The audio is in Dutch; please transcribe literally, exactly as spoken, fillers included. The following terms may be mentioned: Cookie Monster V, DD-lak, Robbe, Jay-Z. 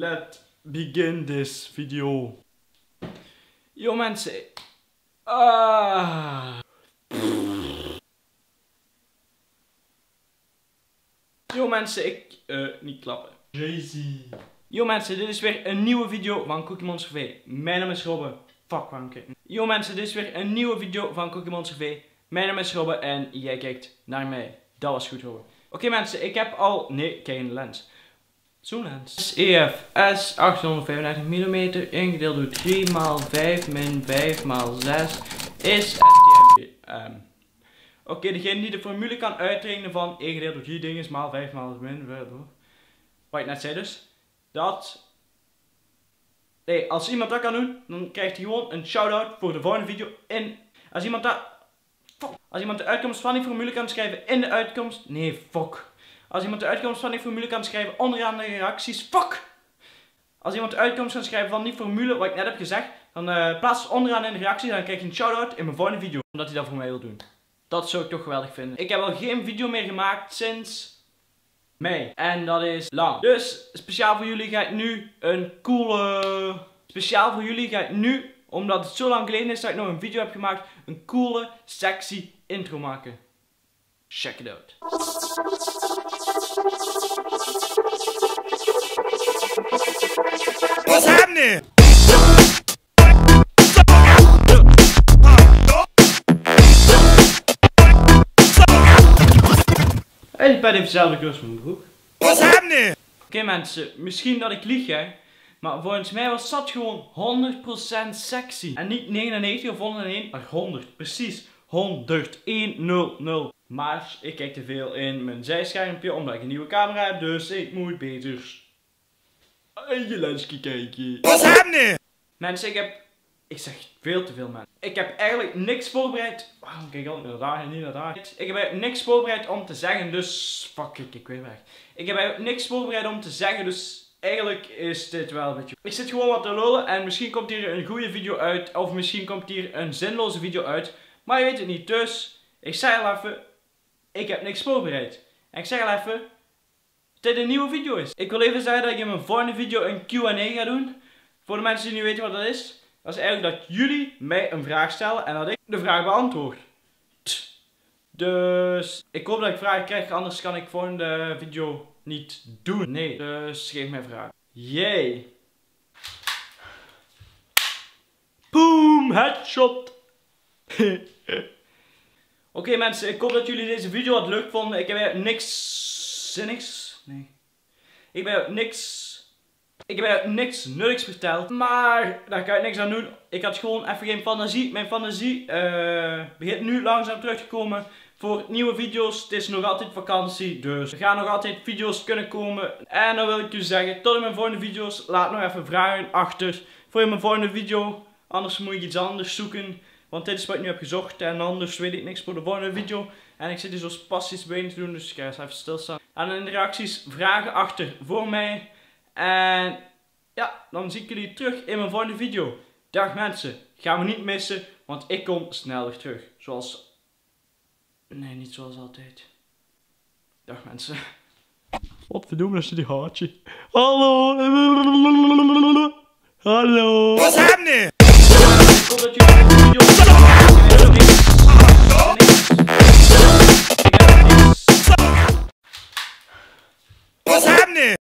Let's begin this video. Yo mensen. Ah. Yo mensen, ik... Uh, niet klappen. Jay-Z. Yo mensen, dit is weer een nieuwe video van Cookie Monster V. Mijn naam is Robbe. Fuck, waarom kijk. Yo mensen, dit is weer een nieuwe video van Cookie Monster V. Mijn naam is Robbe en jij kijkt naar mij. Dat was goed, Robbe. Oké okay, mensen, ik heb al... Nee, kijk in de lens. Zo'n lens. E F S achthonderdvijfendertig millimeter ingedeeld door drie maal vijf min vijf maal zes is S T M. Um. Oké, okay, degene die de formule kan uitrekenen van E gedeeld door drie dingen maal vijf maal min. Wat ik net zei dus. Dat... Nee, als iemand dat kan doen, dan krijgt hij gewoon een shout-out voor de volgende video. En als iemand dat... Fuck. Als iemand de uitkomst van die formule kan schrijven in de uitkomst... Nee, fuck. Als iemand de uitkomst van die formule kan schrijven onderaan de reacties, fuck! Als iemand de uitkomst kan schrijven van die formule, wat ik net heb gezegd, dan uh, plaats het onderaan in de reacties en dan krijg je een shout-out in mijn volgende video. Omdat hij dat voor mij wil doen. Dat zou ik toch geweldig vinden. Ik heb al geen video meer gemaakt sinds mei. En dat is lang. Dus speciaal voor jullie ga ik nu een coole... Speciaal voor jullie ga ik nu, omdat het zo lang geleden is dat ik nog een video heb gemaakt, een coole, sexy intro maken. Check it out. What's happening? Hey, pad heeft dezelfde kleur als mijn broek. What's happening? Oké okay, mensen, misschien dat ik lieg hè. Maar volgens mij was dat gewoon honderd procent sexy. En niet negenennegentig of honderdéén, maar honderd. Precies. honderd, honderd. Maar ik kijk te veel in mijn zijschermpje omdat ik een nieuwe camera heb, dus ik moet beter in je lensje kijken. What's happening? Mensen, ik heb... Ik zeg veel te veel, man. Ik heb eigenlijk niks voorbereid. Waarom kijk ik altijd naar daar en niet naar daar? Ik heb eigenlijk niks voorbereid om te zeggen, dus... Fuck ik, ik weet weg. Ik heb eigenlijk niks voorbereid om te zeggen, dus... Eigenlijk is dit wel een beetje... Ik zit gewoon wat te lullen en misschien komt hier een goede video uit. Of misschien komt hier een zinloze video uit. Maar je weet het niet, dus... Ik zei al even... Ik heb niks voorbereid. En ik zeg al even... Dat dit een nieuwe video is. Ik wil even zeggen dat ik in mijn volgende video een Q en A ga doen. Voor de mensen die niet weten wat dat is. Dat is eigenlijk dat jullie mij een vraag stellen en dat ik de vraag beantwoord. Dus ik hoop dat ik vragen krijg, anders kan ik volgende video niet doen. Nee, dus geef mij vragen. Yay. Boom, headshot. Oké okay, mensen, ik hoop dat jullie deze video wat leuk vonden. Ik heb niks zinnigs. Nee. Ik ben niks... Ik heb niks nuttigs verteld, maar daar kan ik niks aan doen. Ik had gewoon even geen fantasie. Mijn fantasie uh, begint nu langzaam terug te komen voor nieuwe video's. Het is nog altijd vakantie, dus er gaan nog altijd video's kunnen komen. En dan wil ik u zeggen, tot in mijn volgende video's. Laat nog even vragen achter voor in mijn volgende video. Anders moet ik iets anders zoeken, want dit is wat ik nu heb gezocht. En anders weet ik niks voor de volgende video. En ik zit hier zo spastisch bij te doen, dus ik ga eens even stilstaan. En in de reacties vragen achter voor mij. En ja, dan zie ik jullie terug in mijn volgende video. Dag mensen, ga me niet missen, want ik kom snel weer terug. Zoals... Nee, niet zoals altijd. Dag mensen. Wat verdomme is dit haartje? Hallo! Hallo! What's happening?